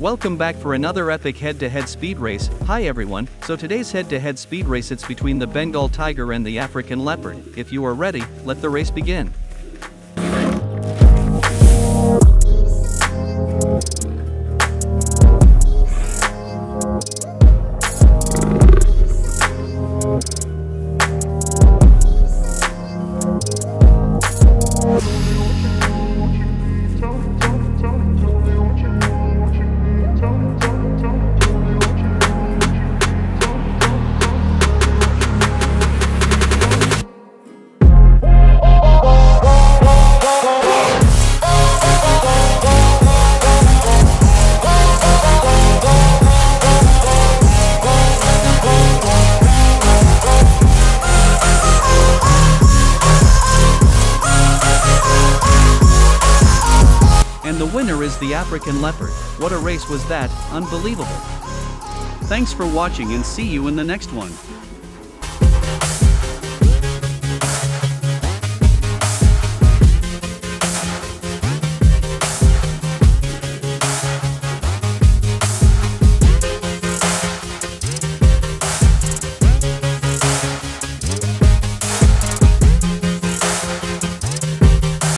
Welcome back for another epic head-to-head speed race. Hi everyone, so today's head-to-head speed race it's between the Bengal tiger and the African leopard. If you are ready, let the race begin. And the winner is the African leopard. What a race was that, unbelievable. Thanks for watching and see you in the next one.